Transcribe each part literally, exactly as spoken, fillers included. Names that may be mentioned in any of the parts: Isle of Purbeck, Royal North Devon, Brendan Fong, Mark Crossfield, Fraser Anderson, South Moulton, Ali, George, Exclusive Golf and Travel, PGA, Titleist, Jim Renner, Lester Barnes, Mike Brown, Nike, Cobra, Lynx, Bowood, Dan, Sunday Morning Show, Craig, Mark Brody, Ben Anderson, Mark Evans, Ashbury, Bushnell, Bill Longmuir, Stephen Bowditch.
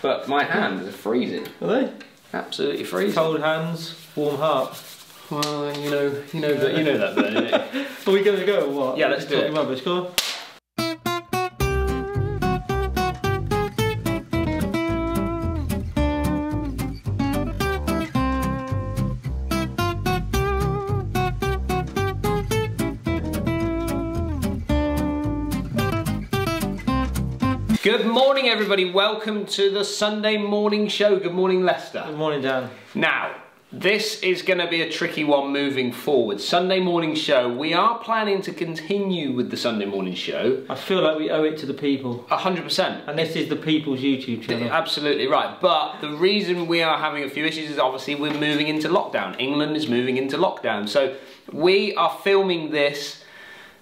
But my hands are freezing. Are they? Absolutely freezing. Cold hands, warm heart. Well, you know, you know that, you know that, Ben, innit? Are we going to go or what? Yeah, let's do it. Rubbish, go on. Good morning, everybody. Welcome to the Sunday morning show. Good morning, Lester. Good morning, Dan. Now, this is going to be a tricky one moving forward. Sunday morning show. We are planning to continue with the Sunday morning show. I feel like we owe it to the people. one hundred percent. And this is the people's YouTube channel. Absolutely right. But the reason we are having a few issues is obviously we're moving into lockdown. England is moving into lockdown. So we are filming this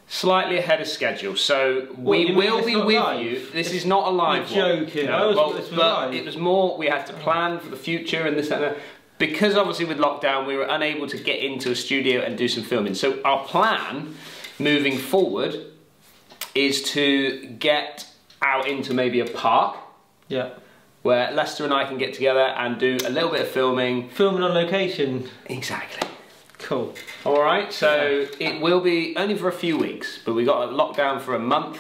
slightly ahead of schedule, so we well, will be with live. you. This it's, is not a live you're joking. one. No, I well, this was but live. It was more we had to plan for the future and this and that. Because obviously with lockdown, we were unable to get into a studio and do some filming. So our plan moving forward is to get out into maybe a park. Yeah. Where Lester and I can get together and do a little bit of filming. Filming on location. Exactly. Cool. All right, so yeah. It will be only for a few weeks, but we got a lockdown for a month.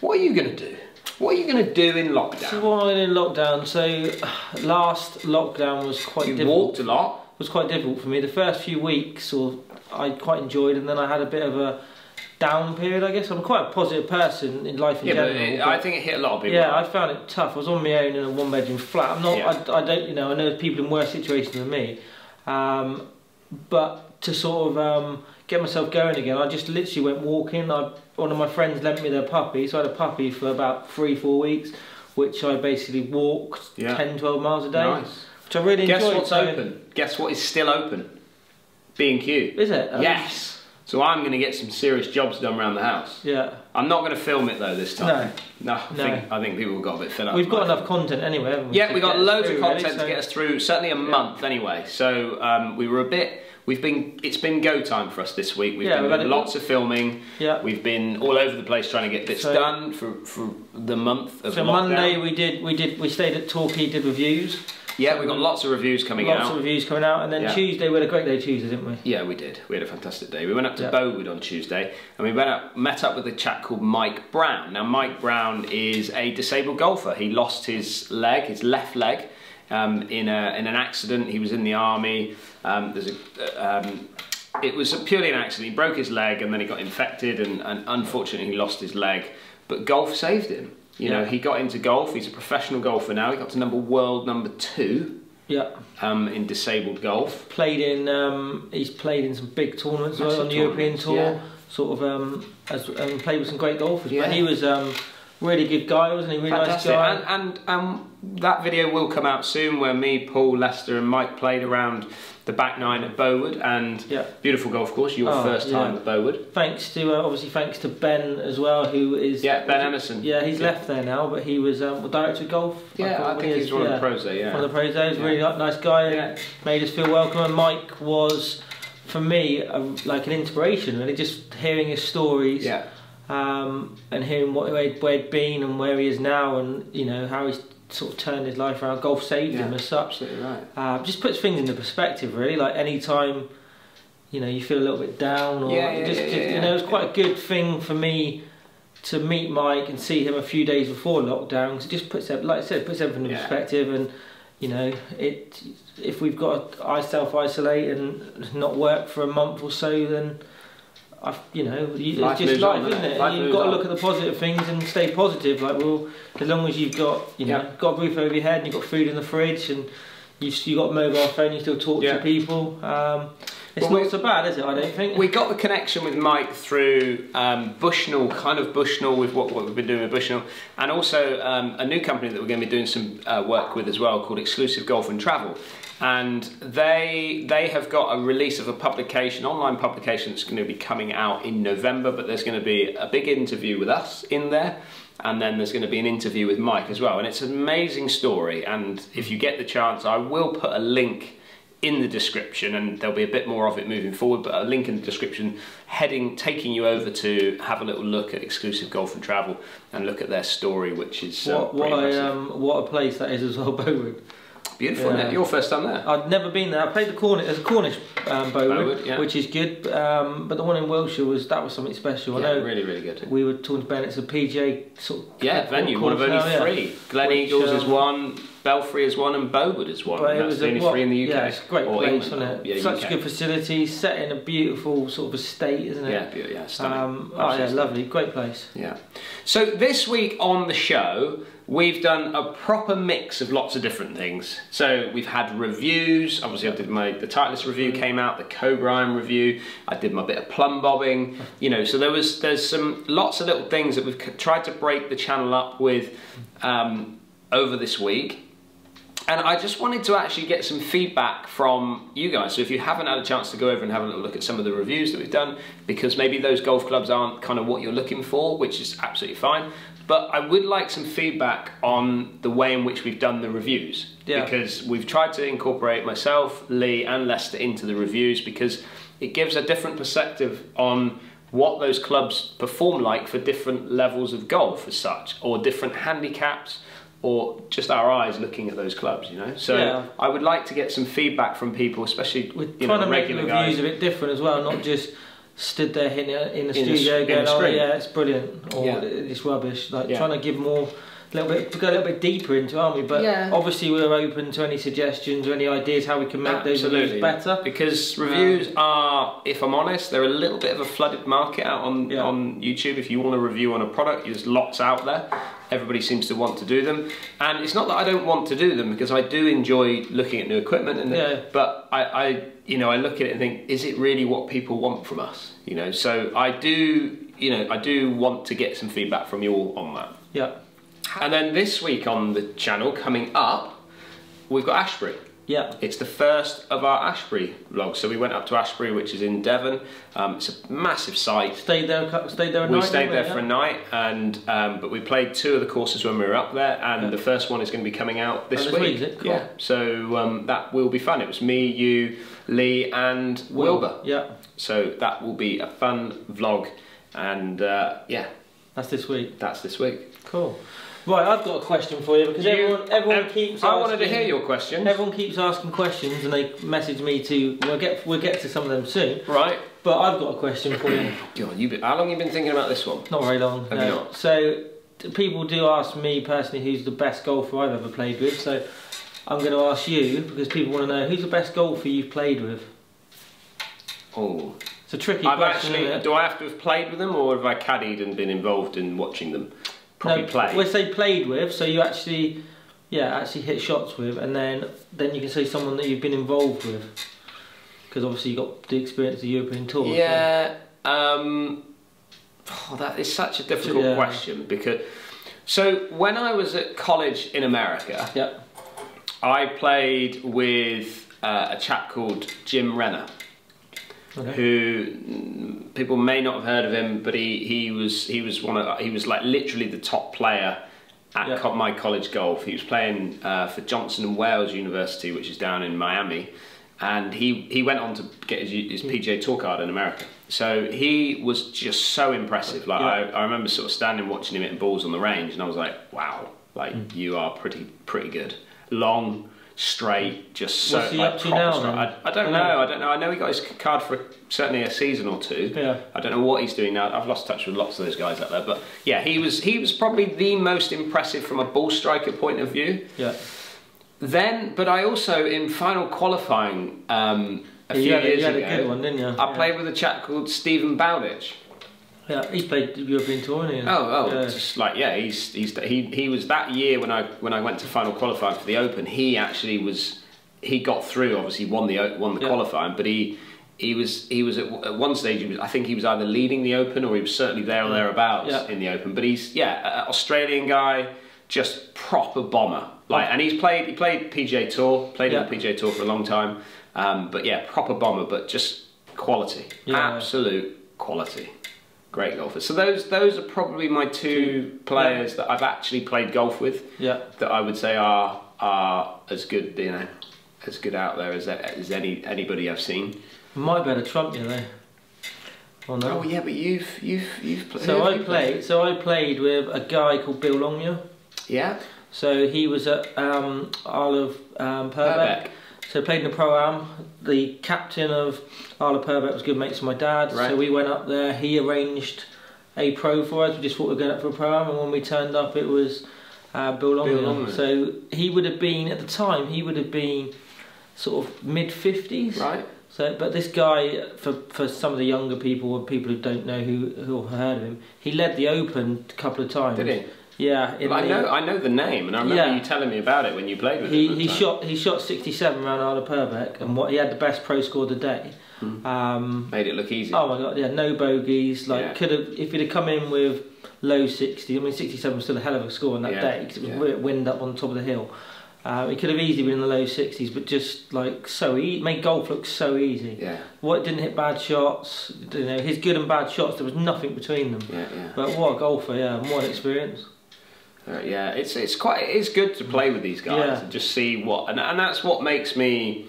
What are you going to do? What are you going to do in lockdown? So what am I in lockdown? So last lockdown was quite you difficult. You walked a lot. It was quite difficult for me. The first few weeks or I quite enjoyed, and then I had a bit of a down period, I guess. I'm quite a positive person in life in yeah, general. But it, but I think it hit a lot of people. Yeah, I found it tough. I was on my own in a one bedroom flat. I'm not, yeah. I, I don't, you know, I know there's people in worse situations than me. Um, but to sort of um, get myself going again, I just literally went walking. I, one of my friends lent me their puppy, so I had a puppy for about three, four weeks, which I basically walked yeah. ten, twelve miles a day, nice. Which I really Guess enjoyed. Guess what's doing. open? Guess what is still open? B and Q. Is it? Um, yes. So I'm going to get some serious jobs done around the house. Yeah. I'm not going to film it though this time. No. No. I, no. Think, I think people have got a bit fed up. We've got enough think. content anyway, haven't we? Yeah, we've got loads of content really, so... to get us through, certainly a yeah. month anyway. So um, we were a bit... We've been, it's been go time for us this week. We've yeah, been we've had lots of filming. Yeah. We've been all over the place trying to get bits so, done for, for the month of So lockdown. Monday we did, we did, we stayed at Torquay, did reviews. Yeah, so we got lots of reviews coming lots out. Lots of reviews coming out. And then yeah. Tuesday, we had a great day Tuesday, didn't we? Yeah, we did. We had a fantastic day. We went up to yeah. Bowood on Tuesday and we went up, met up with a chap called Mike Brown. Now, Mike Brown is a disabled golfer. He lost his leg, his left leg. Um, in, a, in an accident. He was in the army. Um, there's a, um, it was a purely an accident. He broke his leg and then he got infected and, and unfortunately he lost his leg. But golf saved him. You yeah. know, he got into golf. He's a professional golfer now. He got to number world number two. Yeah. Um, in disabled golf. Played in. Um, he's played in some big tournaments well, on the European tour. Yeah. Sort of um, has, um, played with some great golfers. Yeah. But he was. Um, Really good guy, wasn't he? Really Fantastic. nice guy. And, and um, that video will come out soon where me, Paul, Lester and Mike played around the back nine at Bowood and yeah. beautiful golf course, your oh, first yeah. time at Bowood. Thanks to, uh, obviously thanks to Ben as well, who is... Yeah, Ben Anderson. Yeah, he's yeah. left there now, but he was um, director of golf. Yeah, I, I think he's is, one yeah, of the pros there, yeah. One of the pros there, he's yeah. a really nice guy, yeah. made us feel welcome, and Mike was, for me, a, like an inspiration, really, just hearing his stories. Yeah. Um, and hearing what, where he'd been and where he is now, and you know how he's sort of turned his life around. Golf saved yeah, him as such. Absolutely right. Uh, just puts things into perspective, really. Like any time, you know, you feel a little bit down, or yeah, yeah, just, yeah, just yeah, you know, it was quite yeah. a good thing for me to meet Mike and see him a few days before lockdown. Cause it just puts, like I said, puts everything into yeah. perspective, and you know, it. If we've got to self isolate and not work for a month or so, then. I've, you know, you, it's just life, on, isn't it? Life you've got to look on. at the positive things and stay positive. Like, well, as long as you've got, you know, yeah. got a roof over your head and you've got food in the fridge and you've, you've got a mobile phone, you still talk yeah. to people. Um, it's well, not so bad, is it? I don't think. We got the connection with Mike through um, Bushnell, kind of Bushnell with what, what we've been doing with Bushnell, and also um, a new company that we're going to be doing some uh, work with as well called Exclusive Golf and Travel. And they they have got a release of a publication, online publication that's going to be coming out in November, but there's going to be a big interview with us in there, and then there's going to be an interview with Mike as well. And it's an amazing story, and if you get the chance, I will put a link in the description, and there'll be a bit more of it moving forward, but a link in the description heading taking you over to have a little look at Exclusive Golf and Travel and look at their story, which is what, uh, what, a, um, what a place that is as well, Bowood. Beautiful, yeah. Isn't it? Your first time there? I'd never been there. I played the Cornish, as a Cornish um, Bowood, Bowood yeah. which is good, um, but the one in Wiltshire was that was something special. Yeah, I know, really, really good. We were talking about it's a P G A sort of yeah venue, one of only now, three. Yeah. Glen which, Eagles um, is one. Belfry is one and Bowood is one. But and that's the only three in the U K. Yeah, it's a great or place, England, isn't it? Yeah, Such U K. Good facility, set in a beautiful sort of estate, isn't it? Yeah, beautiful, yeah, stunning. Um, oh, yeah, lovely, great place. Yeah. So this week on the show, we've done a proper mix of lots of different things. So we've had reviews. Obviously, I did my the Titleist review came out, the Cobra review. I did my bit of plum bobbing. You know, so there was there's some lots of little things that we've tried to break the channel up with um, over this week. And I just wanted to actually get some feedback from you guys. So if you haven't had a chance to go over and have a little look at some of the reviews that we've done, because maybe those golf clubs aren't kind of what you're looking for, which is absolutely fine. But I would like some feedback on the way in which we've done the reviews. Yeah. Because we've tried to incorporate myself, Lee and Lester into the reviews, because it gives a different perspective on what those clubs perform like for different levels of golf as such, or different handicaps, or just our eyes looking at those clubs, you know? So yeah. I would like to get some feedback from people, especially We're you trying know, to make the reviews a bit different as well, not just stood there in a, in a in studio the, going, oh yeah, it's brilliant, or yeah. it's rubbish. Like yeah. trying to give more, a little bit, go a little bit deeper into, aren't we? But yeah. obviously we're open to any suggestions or any ideas how we can make Absolutely. those reviews better. Because reviews um, are, if I'm honest, they're a little bit of a flooded market out on, yeah. on YouTube. If you want to review on a product, there's lots out there. Everybody seems to want to do them, and it's not that I don't want to do them, because I do enjoy looking at new equipment and yeah. the, but I, I you know I look at it and think, is it really what people want from us, you know? So I do you know I do want to get some feedback from you all on that. Yeah. And then this week on the channel coming up, we've got Ashbury. Yeah. It's the first of our Ashbury vlogs. So we went up to Ashbury, which is in Devon. Um, it's a massive site. Stayed there, stayed there a night. We stayed there for a night, and um, but we played two of the courses when we were up there, and yeah. the first one is going to be coming out this, oh, this week. week is it? Cool. Yeah. So um, that will be fun. It was me, you, Lee, and Wilbur. Yeah. So that will be a fun vlog, and uh, yeah. That's this week. That's this week. Cool. Right, I've got a question for you, because you, everyone, everyone keeps. I asking, wanted to hear your question. Everyone keeps asking questions, and they message me to. We'll get we'll get to some of them soon. Right. But I've got a question for you. God, you been, how long have you been thinking about this one? Not very long. Have no. you not? So people do ask me personally who's the best golfer I've ever played with. So I'm going to ask you, because people want to know who's the best golfer you've played with. Oh. It's a tricky I've question. Actually, do I have to have played with them, or have I caddied and been involved in watching them? No, play. We say played with, so you actually, yeah, actually hit shots with, and then then you can say someone that you've been involved with, because obviously you got the experience of the European Tour. Yeah, so. um, oh, that is such a difficult yeah. question, because so when I was at college in America, yep. I played with uh, a chap called Jim Renner. Okay. Who people may not have heard of him, but he he was he was one of he was like literally the top player at yeah. co my college golf. He was playing uh, for Johnson and Wales University, which is down in Miami, and he he went on to get his, his P G A Tour card in America. So he was just so impressive. Like yeah. I, I remember sort of standing watching him hitting balls on the range, and I was like, wow, like mm. you are pretty pretty good. Long. Straight, just so What's he like up to now, I, I don't know. I don't know. I know he got his card for a, certainly a season or two. Yeah. I don't know what he's doing now. I've lost touch with lots of those guys out there. But yeah, he was he was probably the most impressive from a ball striker point of view. Yeah. Then, but I also in final qualifying um, a yeah, few you had, years you had ago, a good one, didn't you? I yeah. played with a chap called Stephen Bowditch. Yeah, he played the European Tour, didn't he? Oh, oh, yeah. just like yeah, he's he's he he was that year when I when I went to final qualifying for the Open. He actually was he got through, obviously won the won the yeah. qualifying, but he he was he was at, at one stage he was, I think he was either leading the Open or he was certainly there or thereabouts yeah. in the Open. But he's yeah, an Australian guy, just proper bomber. Like, and he's played he played P G A Tour, played yeah. in the P G A Tour for a long time, um, but yeah, proper bomber, but just quality, yeah. absolute quality. Great golfer. So those those are probably my two players yeah. that I've actually played golf with. Yeah. That I would say are are as good, you know, as good out there as, as any anybody I've seen. I might better trump you there. Oh, no. Oh yeah, but you've you've you've played. So I played, played. So I played with a guy called Bill Longmuir. Yeah. So he was at um, Isle of um, Purbeck. Purbeck. So I played in the pro-am. The captain of Isle of Purbeck was good mates with my dad. Right. So we went up there. He arranged a pro for us. We just thought we were going up for a pro-am, and when we turned up, it was uh, Bill Longmuir. So he would have been at the time. He would have been sort of mid fifties. Right. So, but this guy, for, for some of the younger people or people who don't know who who heard of him, he led the Open a couple of times. Did he? Yeah. Well, I know I know the name, and I remember yeah. you telling me about it when you played with he, him. He time. shot he shot sixty-seven round Isle of Purbeck, and what he had the best pro score of the day. Mm. Um, Made it look easy. Oh my God! Yeah, no bogeys. Like yeah. could have if he'd have come in with low sixty. I mean, sixty-seven was still a hell of a score on that yeah. day because it was yeah. wind up on top of the hill. Uh, it could have easily been in the low sixties, but just like so, e made golf look so easy. Yeah. What didn't hit bad shots, you know, his good and bad shots. There was nothing between them. Yeah, yeah. But what a golfer, yeah, what an experience. Uh, yeah, it's it's quite it's good to play with these guys yeah. and just see what, and and that's what makes me,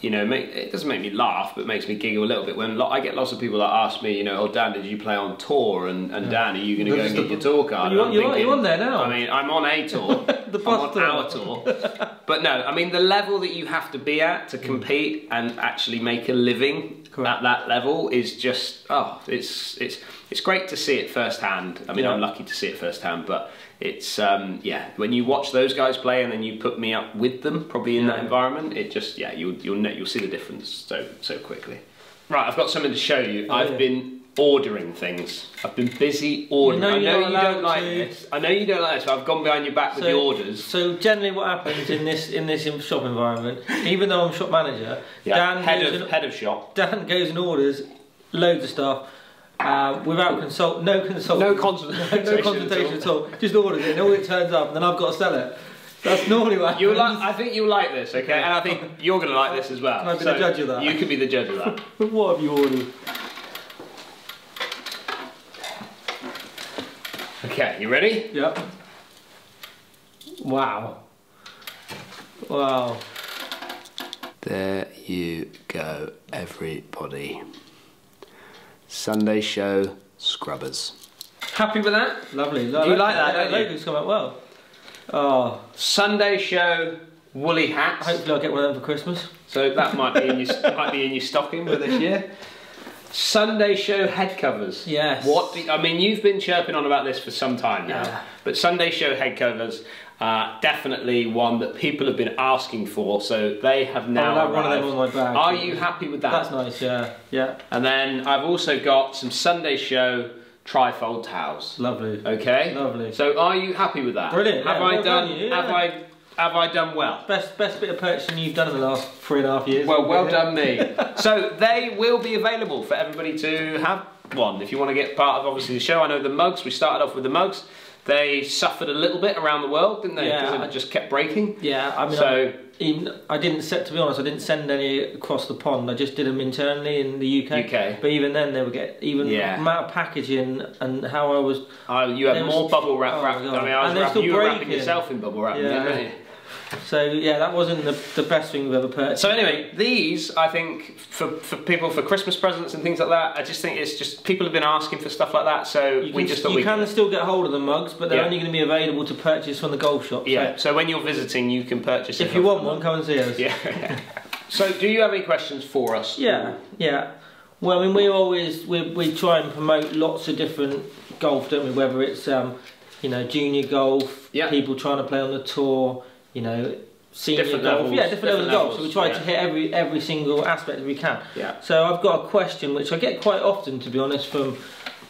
you know, make, it doesn't make me laugh, but it makes me giggle a little bit when lo I get lots of people that ask me, you know, oh Dan, did you play on tour? And, and yeah. Dan, are you going to go and get your tour card? Well, you're, you're, thinking, you're on there now. I mean, I'm on a tour. the I'm on tour. our tour. But no, I mean, the level that you have to be at to compete and actually make a living Correct. at that level is just, oh, it's it's it's great to see it firsthand. I mean, yeah. I'm lucky to see it firsthand, but it's, um, yeah, when you watch those guys play and then you put me up with them, probably in yeah. that environment, it just, yeah, you'll, you'll know, you'll see the difference so, so quickly. Right, I've got something to show you. Oh, I've yeah. been ordering things. I've been busy ordering. You know, I know you don't like to... this. I know you don't like this, but I've gone behind your back so, with the orders. So generally what happens in this in this shop environment, even though I'm shop manager, yeah. Dan, head goes of, and, head of shop. Dan goes and orders loads of stuff. Uh, without consult, no consult, no consultation, no consultation at all. Just orders it, and all it turns up, and then I've got to sell it. That's normally what happens. You like, I think you'll like this, okay? And I think you're going to like this as well. Can I be so the judge of that? You could be the judge of that. What have you ordered? Okay, you ready? Yep. Wow. Wow. There you go, everybody. Sunday show scrubbers. Happy with that? Lovely. Lo you like that? That logo's come out well. Oh, Sunday show woolly hats. Hopefully, I'll get one of them for Christmas. So that might be in your might be in your stocking for this year. Sunday show head covers. Yes. What do you, I mean, you've been chirping on about this for some time now, yeah. but Sunday show head covers. Uh, definitely one that people have been asking for, so they have now I'll have one of them on my bag. Are you happy with that? That's nice, yeah. yeah. And then I've also got some Sunday show trifold towels. Lovely. Okay? Lovely. So are you happy with that? Brilliant. Have yeah, I well done, done you, yeah. have I have I done well? Best best bit of purchasing you've done in the last three and a half years. Well well done me. So they will be available for everybody to have one. If you want to get part of obviously the show, I know the mugs, we started off with the mugs. They suffered a little bit around the world, didn't they? Because yeah, it just kept breaking. Yeah, I mean, so, I, even, I didn't set, to be honest, I didn't send any across the pond. I just did them internally in the U K. U K. But even then, they would get, even yeah. the amount of packaging and how I was... Oh, you had more was, bubble wrap, oh wrap I mean, I was wrapping, you were wrapping yourself in bubble wrap, yeah. didn't you? So yeah, that wasn't the, the best thing we've ever purchased. So anyway, these I think for, for people for Christmas presents and things like that, I just think it's just people have been asking for stuff like that, so can, we just thought you we can still get hold of the mugs, but they're yeah. only going to be available to purchase from the golf shop. So. Yeah. So when you're visiting, you can purchase. If you want one, come and see us. Yeah. yeah. So do you have any questions for us? Yeah. Yeah. Well, I mean, we always we we try and promote lots of different golf, don't we? Whether it's um, you know, junior golf, yeah. people trying to play on the tour. You know, senior different golf, levels, yeah, different, different levels of golf. So we try yeah. to hit every every single aspect that we can. Yeah. So I've got a question which I get quite often, to be honest, from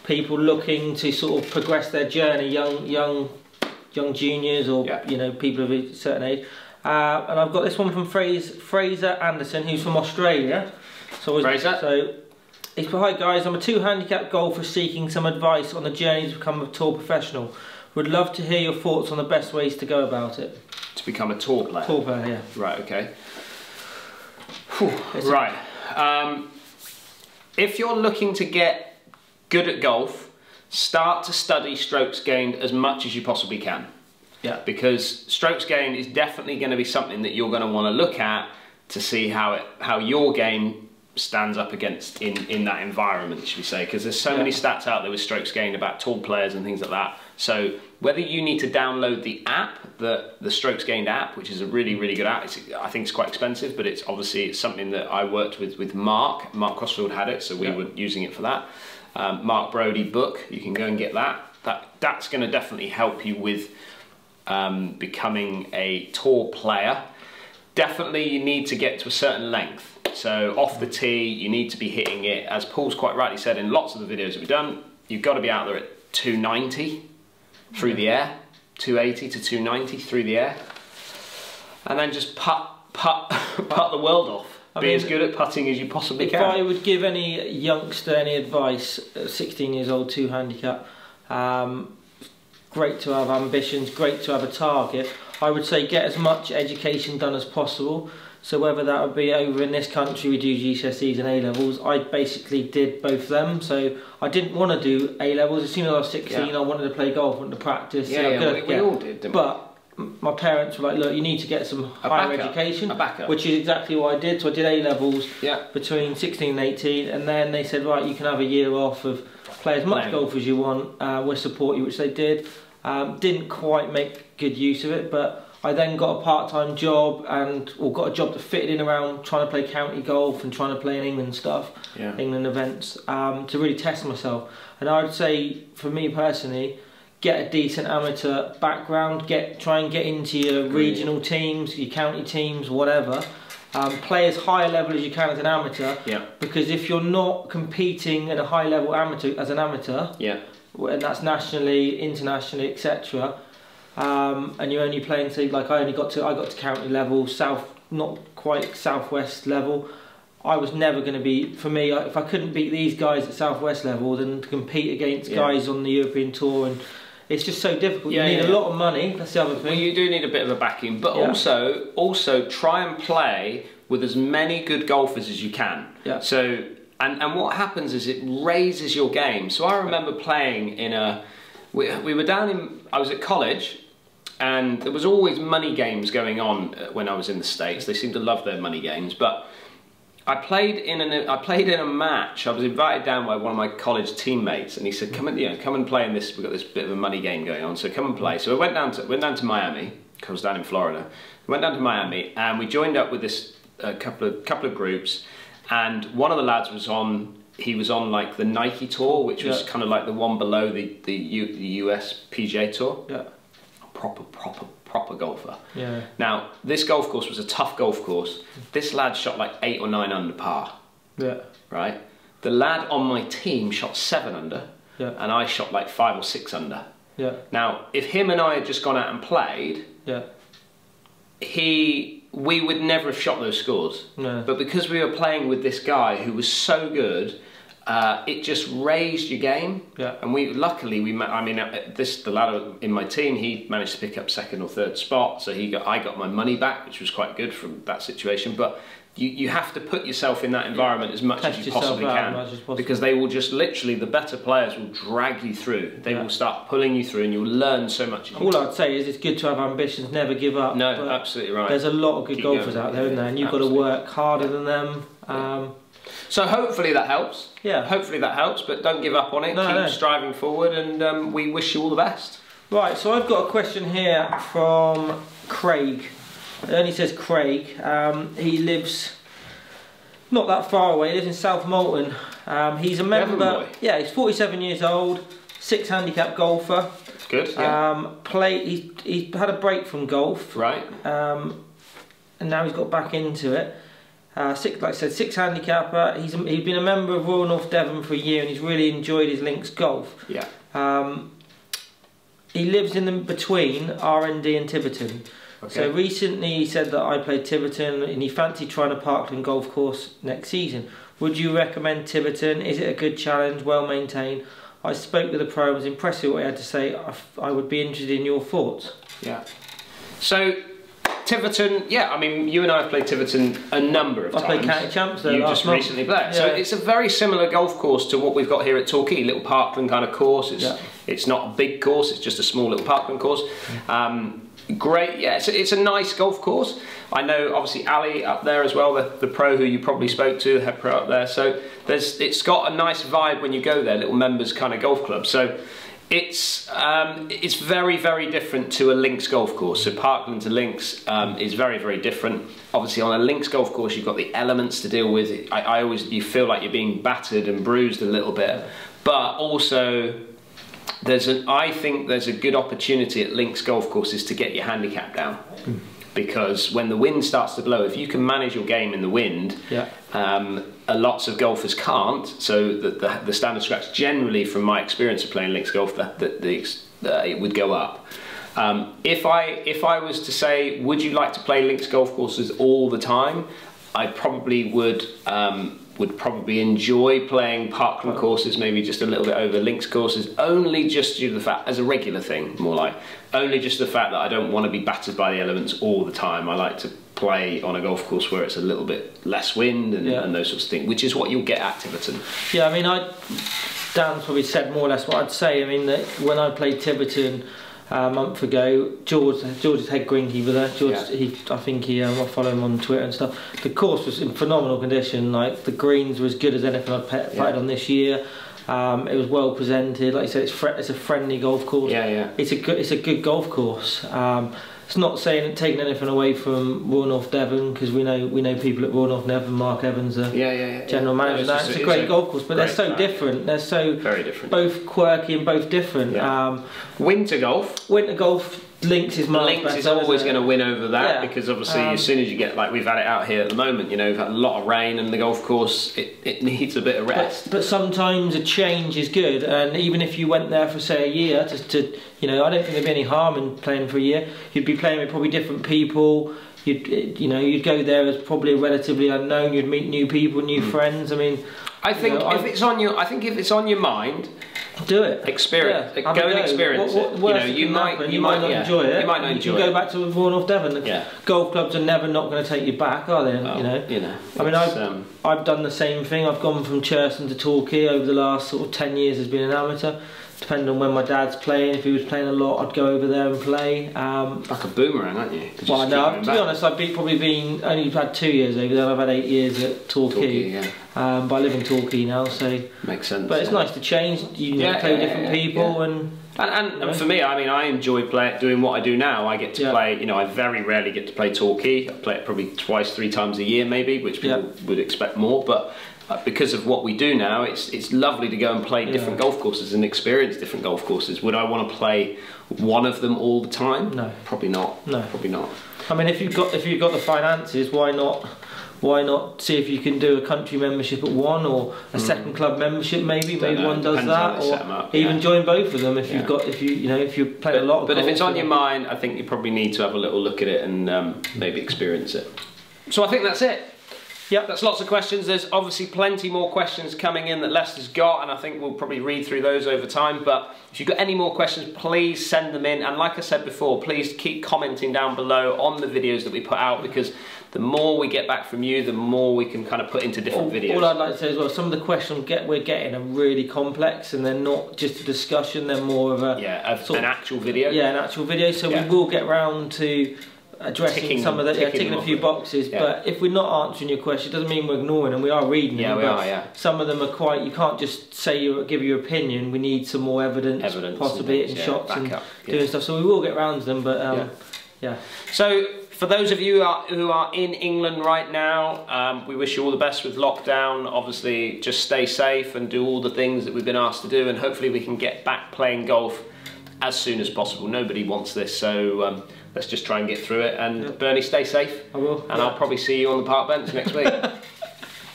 people looking to sort of progress their journey, young young young juniors or yeah. you know, people of a certain age. Uh, and I've got this one from Fraser Fraser Anderson, who's from Australia. So I was, so he's hi guys, I'm a two handicap golfer seeking some advice on the journey to become a tour professional. Would love to hear your thoughts on the best ways to go about it. To become a tour player? Tour player, yeah. Right, okay. Whew, right. Um, if you're looking to get good at golf, start to study strokes gained as much as you possibly can. Yeah. Because strokes gained is definitely going to be something that you're going to want to look at to see how it how your game stands up against in in that environment, should we say? Because there's so yeah. many stats out there with strokes gained about tall players and things like that. So whether you need to download the app, the the strokes gained app, which is a really really good app. It's, I think it's quite expensive, but it's obviously it's something that I worked with with Mark. Mark Crossfield had it, so we yeah. were using it for that. Um, Mark Brody book, you can go and get that. That that's going to definitely help you with um, becoming a tour player. Definitely, you need to get to a certain length. So off the tee, you need to be hitting it. As Paul's quite rightly said in lots of the videos that we've done, you've got to be out there at two ninety through the air, two eighty to two ninety through the air, and then just putt, putt, putt the world off. I be mean, as good at putting as you possibly if can. If I would give any youngster any advice, sixteen years old, two handicap, um, great to have ambitions, great to have a target. I would say get as much education done as possible. So whether that would be over in this country, we do G C S Es and A levels. I basically did both of them. So I didn't want to do A levels. As soon as I was sixteen, yeah. I wanted to play golf, wanted to practice. Yeah, so yeah I we, we all did, didn't But my parents were like, look, you need to get some a higher backup. education. A backup. Which is exactly what I did. So I did A levels yeah. between sixteen and eighteen. And then they said, right, you can have a year off of play as much Playing. golf as you want. Uh, we'll support you, which they did. Um, didn't quite make good use of it, but I then got a part-time job and or got a job that fitted in around trying to play county golf and trying to play in England stuff, yeah. England events, um, to really test myself. And I would say, for me personally, get a decent amateur background, get try and get into your Great. regional teams, your county teams, whatever. Um, play as high a level as you can as an amateur, yeah. because if you're not competing at a high level amateur as an amateur, yeah. and that's nationally, internationally, et cetera, Um, and you're only playing, so like I only got to I got to county level, south, not quite southwest level. I was never going to be, for me, if I couldn't beat these guys at southwest level, then to compete against yeah. guys on the European tour, and it's just so difficult. Yeah, you need yeah. a lot of money. That's the other thing. Well, you do need a bit of a backing, but yeah. also also try and play with as many good golfers as you can. Yeah. So and and what happens is it raises your game. So I remember playing in a. We, we were down in, I was at college, and there was always money games going on when I was in the States. They seemed to love their money games, but I played in an, I played in a match. I was invited down by one of my college teammates, and he said, come and, you know, come and play in this, we've got this bit of a money game going on, so come and play. So I went down to, went down to Miami, because I was down in Florida. We went down to Miami, and we joined up with this uh, couple of, couple of groups, and one of the lads was on, he was on like the Nike tour, which was yeah. kind of like the one below the the, U, the U S P G A tour. Yeah. Proper, proper, proper golfer. Yeah. Now, this golf course was a tough golf course. This lad shot like eight or nine under par. Yeah. Right? The lad on my team shot seven under, yeah. and I shot like five or six under. Yeah. Now, if him and I had just gone out and played, yeah. he... we would never have shot those scores. No. But because we were playing with this guy who was so good, uh, it just raised your game. Yeah. And we luckily we I mean this the lad in my team, he managed to pick up second or third spot, so he got I got my money back, which was quite good from that situation. But you you have to put yourself in that environment yeah. as much Test as you possibly can, as as because they will just literally the better players will drag you through. They yeah. will start pulling you through, and you'll learn so much. All I'd say is it's good to have ambitions, never give up. No, but absolutely right. There's a lot of good Keep golfers going. out there, yeah, isn't there? And you've absolutely. got to work harder than them. Um, so hopefully that helps. Yeah, hopefully that helps. But don't give up on it. No, Keep no. striving forward, and um, we wish you all the best. Right. So I've got a question here from Craig. It only says Craig. Um, he lives not that far away. He lives in South Moulton. Um, he's a member. Yeah, he's forty-seven years old, six handicap golfer. That's good. Yeah. Um, play. He's he's had a break from golf. Right. Um, and now he's got back into it. Uh, six, like I said, six handicapper. He's he's been a member of Royal North Devon for a year, and he's really enjoyed his Lynx golf. Yeah. Um, he lives in the between R and D and Tiverton. Okay. So recently he said that I played Tiverton and he fancied trying a Parkland golf course next season. Would you recommend Tiverton? Is it a good challenge, well maintained? I spoke with the pro, I was impressed with what he had to say. I, I would be interested in your thoughts. Yeah. So Tiverton, yeah, I mean, you and I have played Tiverton a number of I times. I played County Champs there. You just month. recently played. Yeah. So it's a very similar golf course to what we've got here at Torquay, little Parkland kind of course. It's, yeah. it's not a big course, it's just a small little Parkland course. Um, Great, yeah, so it's a nice golf course. I know obviously Ali up there as well, the, the pro who you probably spoke to, the head pro up there. So there's, it's got a nice vibe when you go there, little members kind of golf club. So it's, um, it's very, very different to a Lynx golf course. So Parkland to Lynx um, is very, very different. Obviously on a Lynx golf course, you've got the elements to deal with. I, I always, you feel like you're being battered and bruised a little bit, but also, There's an, I think there's a good opportunity at Lynx golf courses to get your handicap down, because when the wind starts to blow, if you can manage your game in the wind, yeah. um, uh, lots of golfers can't. So the, the, the standard scratch, generally from my experience of playing Lynx golf, that uh, it would go up. Um, if I if I was to say, would you like to play Lynx golf courses all the time? I probably would. Um, would probably enjoy playing Parkland courses, maybe just a little bit over Lynx courses, only just due to the fact, as a regular thing, more like, only just the fact that I don't want to be battered by the elements all the time. I like to play on a golf course where it's a little bit less wind and, yeah. and those sorts of things, which is what you'll get at Tiverton. Yeah, I mean, I, Dan's probably said more or less what I'd say. I mean, that when I played Tiverton uh, a month ago, George, George's head greenkeeper there, George, yeah. he, I think he, um, I follow him on Twitter and stuff. The course was in phenomenal condition, like the greens were as good as anything I've played yeah. on this year. Um, it was well presented, like you said, it's, fr it's a friendly golf course. Yeah, yeah. It's a good, it's a good golf course. Um, it's not saying taking anything away from Royal North Devon, because we know we know people at Royal North Devon. Mark Evans, the yeah, yeah, yeah, general yeah. manager. No, it's, it's a, a great it's golf course, but they're so player. different. They're so very different, both quirky and both different. Yeah. Um, winter golf, winter golf. Lynx is much Lynx better, is always going to win over that yeah. because obviously um, as soon as you get, like we've had it out here at the moment, you know, we've had a lot of rain and the golf course, it, it needs a bit of rest. But, but sometimes a change is good, and even if you went there for say a year, just to, you know, I don't think there'd be any harm in playing for a year. You'd be playing with probably different people. You'd, you know, you'd go there as probably relatively unknown. You'd meet new people, new mm. friends. I mean, I think know, if I, it's on your, I think if it's on your mind. Do it. Experience. Yeah. Go I mean, and no, experience what, what, it. You know, you might, you, you might, might not yeah. enjoy it. You might not you enjoy can it. Go back to Royal North Devon. The yeah. golf clubs are never not going to take you back, are they? Oh, you know. You know. I mean, I've um, I've done the same thing. I've gone from Cherson to Torquay over the last sort of ten years as being an amateur. Depending on when my dad's playing, if he was playing a lot, I'd go over there and play. Um, like a boomerang, aren't you? you well, no. To back. be honest, I've been, probably been only had two years over there. I've had eight years at Torquay. Torquay yeah. Um, but I live in Torquay now, so makes sense. But it's yeah. nice to change. You know, yeah, play with yeah, different yeah, people, yeah. and and, and, you know. and for me, I mean, I enjoy play, doing what I do now. I get to yeah. play. You know, I very rarely get to play Torquay. I play it probably twice, three times a year, maybe, which people yeah. would expect more, but. Because of what we do now, it's it's lovely to go and play different yeah. golf courses and experience different golf courses. Would I want to play one of them all the time? No, probably not. No, probably not. I mean, if you've got if you've got the finances, why not? Why not see if you can do a country membership at one, or a mm. second club membership? Maybe Don't maybe know. one does Depends that, or up, yeah. even join both of them if yeah. you've got if you you know if you play but, a lot. Of but golf if it's on your mind, I think you probably need to have a little look at it and um, maybe experience it. So I think that's it. Yep, that's lots of questions. There's obviously plenty more questions coming in that Lester's got, and I think we'll probably read through those over time. But if you've got any more questions, please send them in. And like I said before, please keep commenting down below on the videos that we put out, because the more we get back from you, the more we can kind of put into different all, videos. All I'd like to say as well, some of the questions get, we're getting are really complex, and they're not just a discussion, they're more of a... Yeah, a, sort an actual video. Yeah, an actual video. So yeah. we will get round to... addressing ticking, some of that, yeah, ticking a few boxes, yeah. but if we're not answering your question, it doesn't mean we're ignoring them. We are reading them. Yeah, we are, yeah. Some of them are quite. You can't just say you give your opinion. We need some more evidence, evidence possibly, and, and yeah, shots and up, yeah. doing stuff. So we will get round to them, but um, yeah. yeah. So for those of you who are, who are in England right now, um, we wish you all the best with lockdown. Obviously, just stay safe and do all the things that we've been asked to do, and hopefully we can get back playing golf as soon as possible. Nobody wants this, so. Um, Let's just try and get through it. And yep. Bernie, stay safe. I will. And yeah. I'll probably see you on the park bench next week.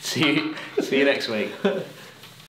see, you, see you next week.